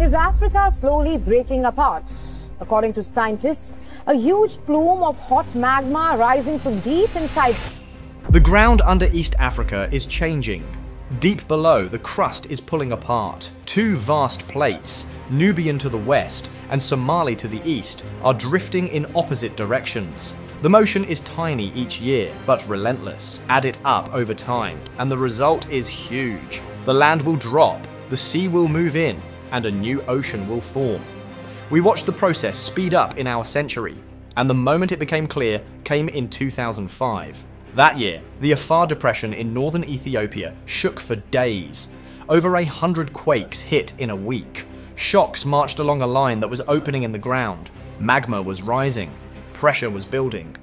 Is Africa slowly breaking apart? According to scientists, a huge plume of hot magma rising from deep inside. The ground under East Africa is changing. Deep below, the crust is pulling apart. Two vast plates, Nubian to the west and Somali to the east, are drifting in opposite directions. The motion is tiny each year, but relentless. Add it up over time, and the result is huge. The land will drop, the sea will move in, and a new ocean will form. We watched the process speed up in our century, and the moment it became clear came in 2005. That year, the Afar Depression in northern Ethiopia shook for days. Over 100 quakes hit in a week. Shocks marched along a line that was opening in the ground. Magma was rising. Pressure was building.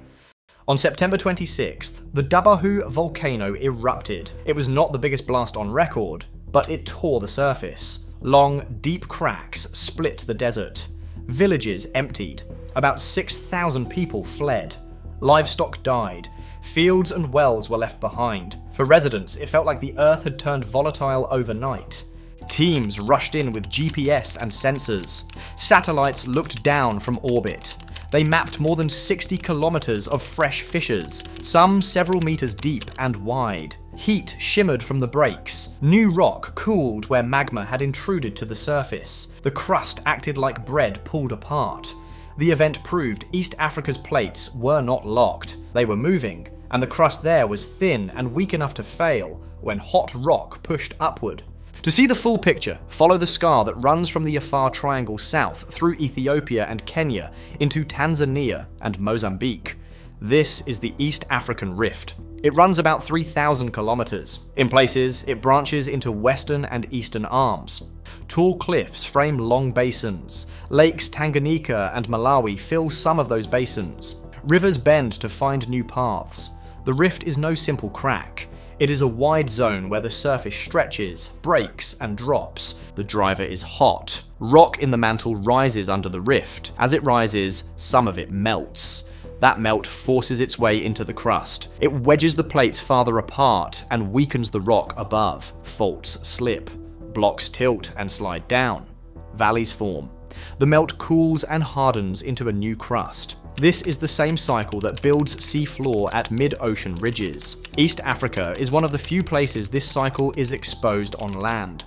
On September 26th, the Dabbahu volcano erupted. It was not the biggest blast on record, but it tore the surface. Long, deep cracks split the desert. Villages emptied. About 6,000 people fled. Livestock died. Fields and wells were left behind. For residents, it felt like the earth had turned volatile overnight. Teams rushed in with GPS and sensors. Satellites looked down from orbit. They mapped more than 60 kilometers of fresh fissures, some several meters deep and wide. Heat shimmered from the breaks. New rock cooled where magma had intruded to the surface. The crust acted like bread pulled apart. The event proved East Africa's plates were not locked. They were moving, and the crust there was thin and weak enough to fail when hot rock pushed upward. To see the full picture, follow the scar that runs from the Afar Triangle south through Ethiopia and Kenya into Tanzania and Mozambique. This is the East African Rift. It runs about 3,000 kilometers. In places, it branches into western and eastern arms. Tall cliffs frame long basins. Lakes Tanganyika and Malawi fill some of those basins. Rivers bend to find new paths. The rift is no simple crack. It is a wide zone where the surface stretches, breaks, and drops. The driver is hot. Rock in the mantle rises under the rift. As it rises, some of it melts. That melt forces its way into the crust. It wedges the plates farther apart and weakens the rock above. Faults slip. Blocks tilt and slide down. Valleys form. The melt cools and hardens into a new crust. This is the same cycle that builds sea floor at mid-ocean ridges. East Africa is one of the few places this cycle is exposed on land.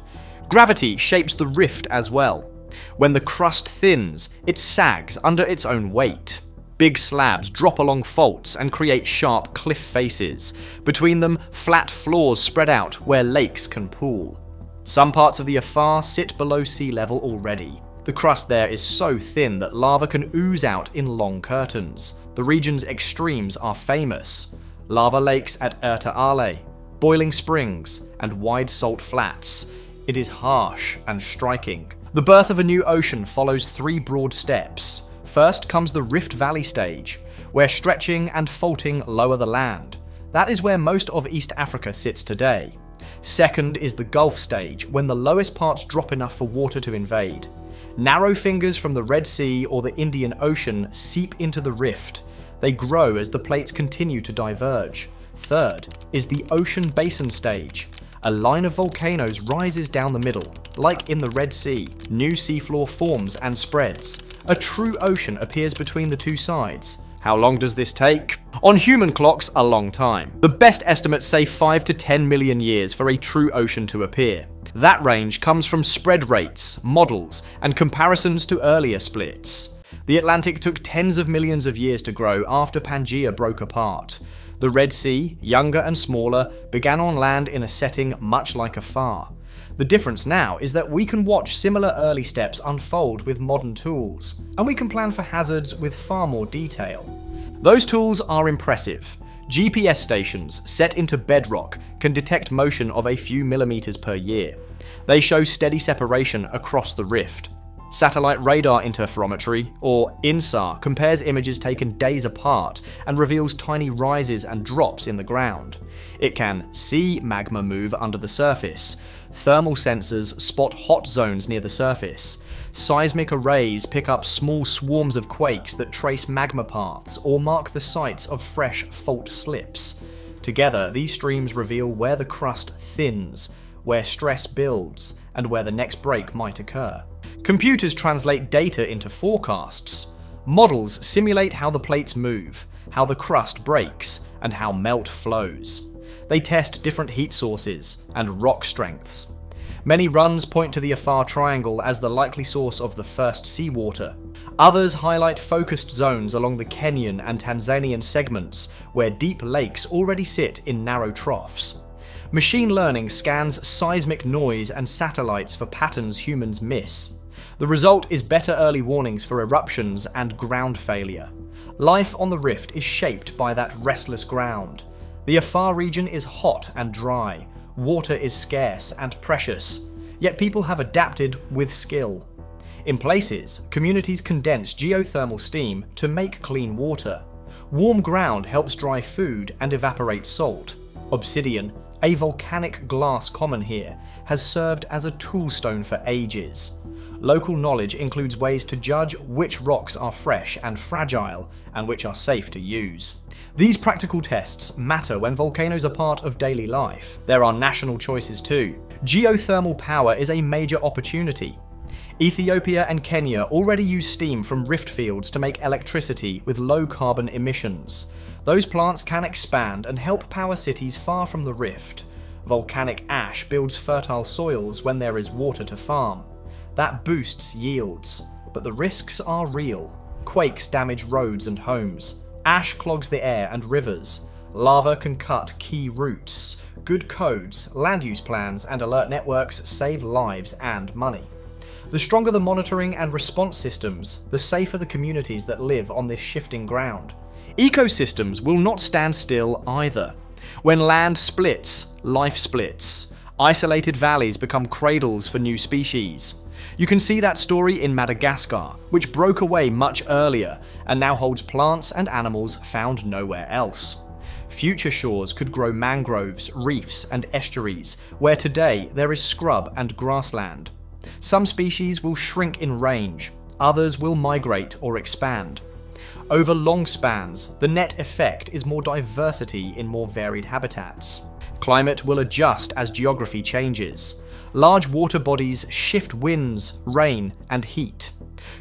Gravity shapes the rift as well. When the crust thins, it sags under its own weight. Big slabs drop along faults and create sharp cliff faces. Between them, flat floors spread out where lakes can pool. Some parts of the Afar sit below sea level already. The crust there is so thin that lava can ooze out in long curtains. The region's extremes are famous. Lava lakes at Erta Ale, boiling springs, and wide salt flats. It is harsh and striking. The birth of a new ocean follows three broad steps. First comes the Rift Valley stage, where stretching and faulting lower the land. That is where most of East Africa sits today. Second is the Gulf stage, when the lowest parts drop enough for water to invade. Narrow fingers from the Red Sea or the Indian Ocean seep into the rift. They grow as the plates continue to diverge. Third is the Ocean Basin stage. A line of volcanoes rises down the middle. Like in the Red Sea, new seafloor forms and spreads. A true ocean appears between the two sides. How long does this take? On human clocks, a long time. The best estimates say 5 to 10 million years for a true ocean to appear. That range comes from spread rates, models, and comparisons to earlier splits. The Atlantic took tens of millions of years to grow after Pangaea broke apart. The Red Sea, younger and smaller, began on land in a setting much like Afar. The difference now is that we can watch similar early steps unfold with modern tools, and we can plan for hazards with far more detail. Those tools are impressive. GPS stations set into bedrock can detect motion of a few millimeters per year. They show steady separation across the rift. Satellite radar interferometry, or InSAR, compares images taken days apart and reveals tiny rises and drops in the ground. It can see magma move under the surface. Thermal sensors spot hot zones near the surface. Seismic arrays pick up small swarms of quakes that trace magma paths or mark the sites of fresh fault slips. Together, these streams reveal where the crust thins, where stress builds, and where the next break might occur. Computers translate data into forecasts. Models simulate how the plates move, how the crust breaks, and how melt flows. They test different heat sources and rock strengths. Many runs point to the Afar Triangle as the likely source of the first seawater. Others highlight focused zones along the Kenyan and Tanzanian segments, where deep lakes already sit in narrow troughs. Machine learning scans seismic noise and satellites for patterns humans miss. The result is better early warnings for eruptions and ground failure. Life on the rift is shaped by that restless ground. The Afar region is hot and dry. Water is scarce and precious, yet people have adapted with skill. In places, communities condense geothermal steam to make clean water. Warm ground helps dry food and evaporate salt. Obsidian, a volcanic glass common here, has served as a toolstone for ages. Local knowledge includes ways to judge which rocks are fresh and fragile, and which are safe to use. These practical tests matter when volcanoes are part of daily life. There are national choices too. Geothermal power is a major opportunity. Ethiopia and Kenya already use steam from rift fields to make electricity with low carbon emissions. Those plants can expand and help power cities far from the rift. Volcanic ash builds fertile soils when there is water to farm. That boosts yields, but the risks are real. Quakes damage roads and homes. Ash clogs the air and rivers. Lava can cut key routes. Good codes, land use plans, and alert networks save lives and money. The stronger the monitoring and response systems, the safer the communities that live on this shifting ground. Ecosystems will not stand still either. When land splits, life splits. Isolated valleys become cradles for new species. You can see that story in Madagascar, which broke away much earlier and now holds plants and animals found nowhere else. Future shores could grow mangroves, reefs, and estuaries, where today there is scrub and grassland. Some species will shrink in range, others will migrate or expand. Over long spans, the net effect is more diversity in more varied habitats. Climate will adjust as geography changes. Large water bodies shift winds, rain, and heat.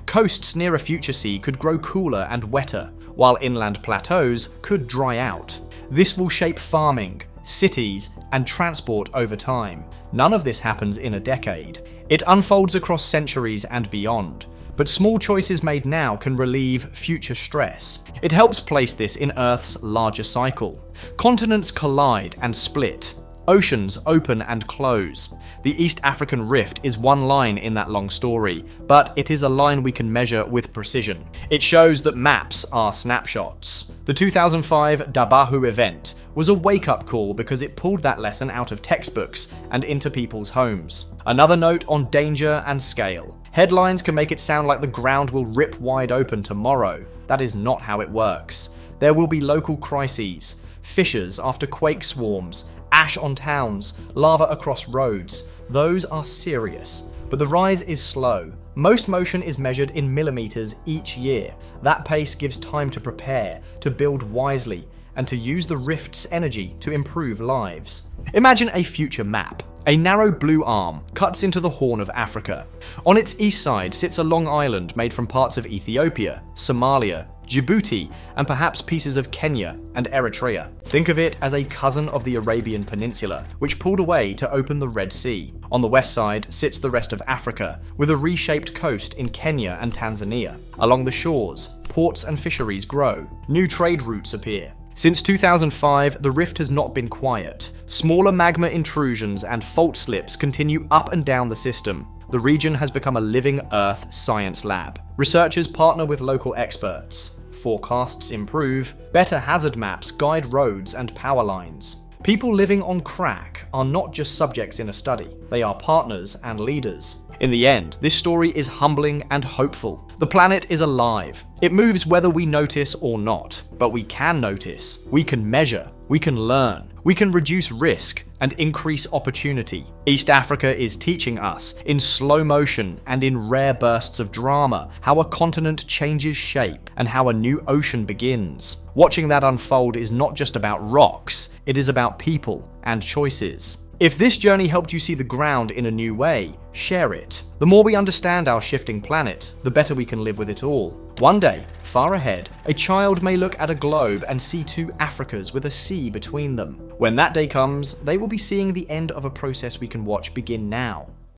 Coasts near a future sea could grow cooler and wetter, while inland plateaus could dry out. This will shape farming, cities, and transport over time. None of this happens in a decade. It unfolds across centuries and beyond. But small choices made now can relieve future stress. It helps place this in Earth's larger cycle. Continents collide and split. Oceans open and close. The East African Rift is one line in that long story, but it is a line we can measure with precision. It shows that maps are snapshots. The 2005 Dabbahu event was a wake-up call because it pulled that lesson out of textbooks and into people's homes. Another note on danger and scale. Headlines can make it sound like the ground will rip wide open tomorrow. That is not how it works. There will be local crises, fissures after quake swarms, ash on towns, lava across roads. Those are serious, but the rise is slow. Most motion is measured in millimeters each year. That pace gives time to prepare, to build wisely, and to use the rift's energy to improve lives. Imagine a future map. A narrow blue arm cuts into the Horn of Africa. On its east side sits a long island made from parts of Ethiopia, Somalia, Djibouti, and perhaps pieces of Kenya and Eritrea. Think of it as a cousin of the Arabian Peninsula, which pulled away to open the Red Sea. On the west side sits the rest of Africa, with a reshaped coast in Kenya and Tanzania. Along the shores, ports and fisheries grow. New trade routes appear. Since 2005, the rift has not been quiet. Smaller magma intrusions and fault slips continue up and down the system. The region has become a living Earth science lab. Researchers partner with local experts. Forecasts improve. Better hazard maps guide roads and power lines. People living on crack are not just subjects in a study. They are partners and leaders. In the end, this story is humbling and hopeful. The planet is alive. It moves whether we notice or not. But we can notice. We can measure. We can learn. We can reduce risk and increase opportunity. East Africa is teaching us, in slow motion and in rare bursts of drama, how a continent changes shape and how a new ocean begins. Watching that unfold is not just about rocks, it is about people and choices. If this journey helped you see the ground in a new way, share it. The more we understand our shifting planet, the better we can live with it all. One day, far ahead, a child may look at a globe and see two Africas with a sea between them. When that day comes, they will be seeing the end of a process we can watch begin now.